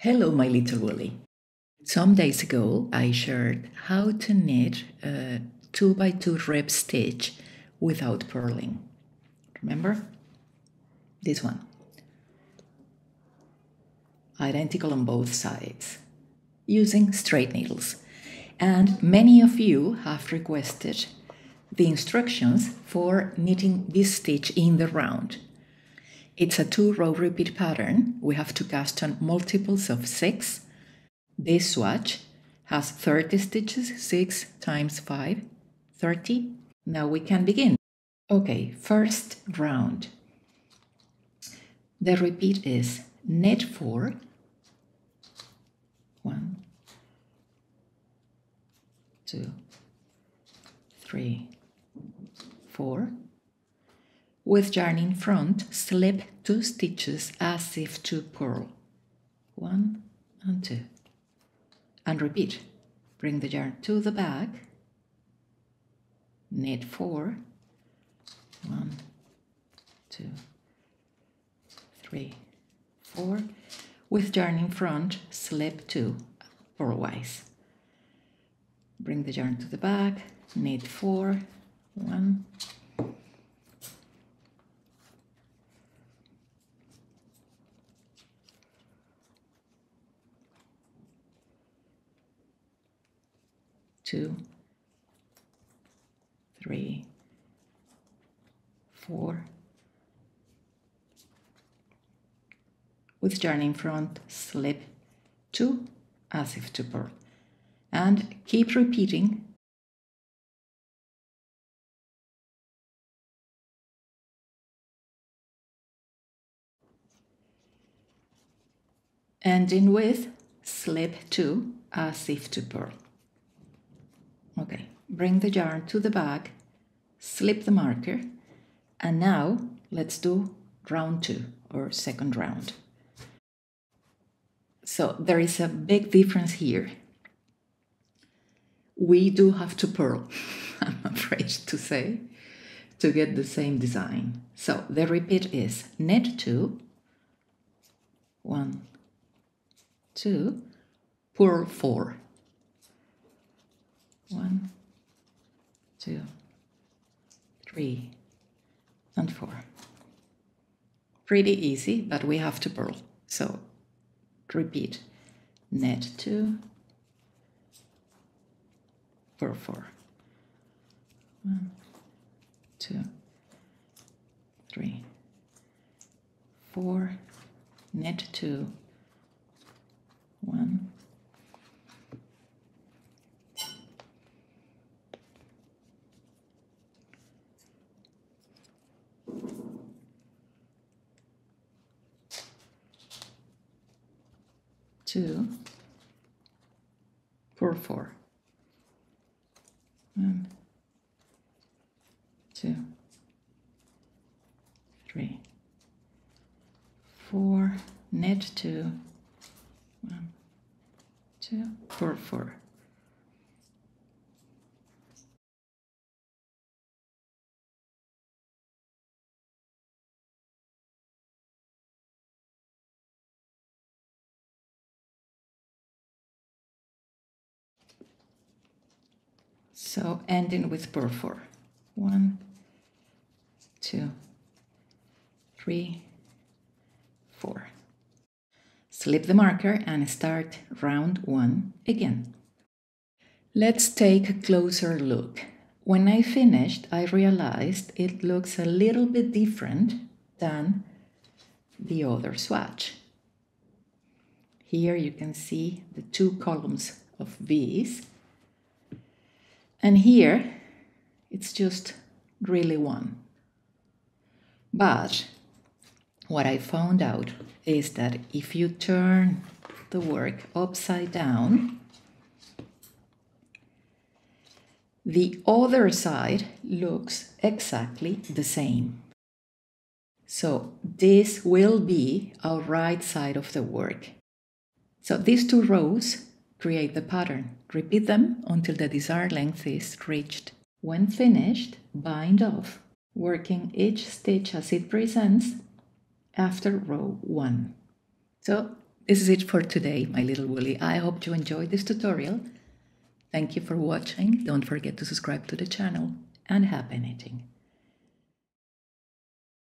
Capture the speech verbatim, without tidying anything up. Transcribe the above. Hello, my little Woolly. Some days ago, I shared how to knit a two by two rib stitch without purling. Remember? This one. Identical on both sides, using straight needles. And many of you have requested the instructions for knitting this stitch in the round. It's a two-row repeat pattern. We have to cast on multiples of six. This swatch has thirty stitches, six times five, thirty. Now we can begin. Okay, first round. The repeat is knit four, one, two, three, four. With yarn in front, slip two stitches as if to purl. One and two. And repeat. Bring the yarn to the back. Knit four. One, two, three, four. With yarn in front, slip two, purlwise. Bring the yarn to the back. Knit four. One. Two, three, four. With yarn in front, slip two as if to purl, and keep repeating. Ending with slip two as if to purl. Okay, bring the yarn to the back, slip the marker, and now let's do round two, or second round. So there is a big difference here. We do have to purl, I'm afraid to say, to get the same design. So the repeat is knit two, one, two, purl four. One, two, three, and four. Pretty easy, but we have to purl. So repeat, knit two, purl four. One, two, three, four, knit two, one, two, purl four, one, two, three, four, knit two, one, two, purl four. So ending with purl four. One, two, three, four. Slip the marker and start round one again. Let's take a closer look. When I finished, I realized it looks a little bit different than the other swatch. Here you can see the two columns of V's. And here, it's just really one. But what I found out is that if you turn the work upside down, the other side looks exactly the same. So this will be our right side of the work. So these two rows create the pattern. Repeat them until the desired length is reached. When finished, bind off, working each stitch as it presents after row one. So This is it for today, my little woolly. I hope you enjoyed this tutorial. Thank you for watching. Don't forget to subscribe to the channel, and happy knitting.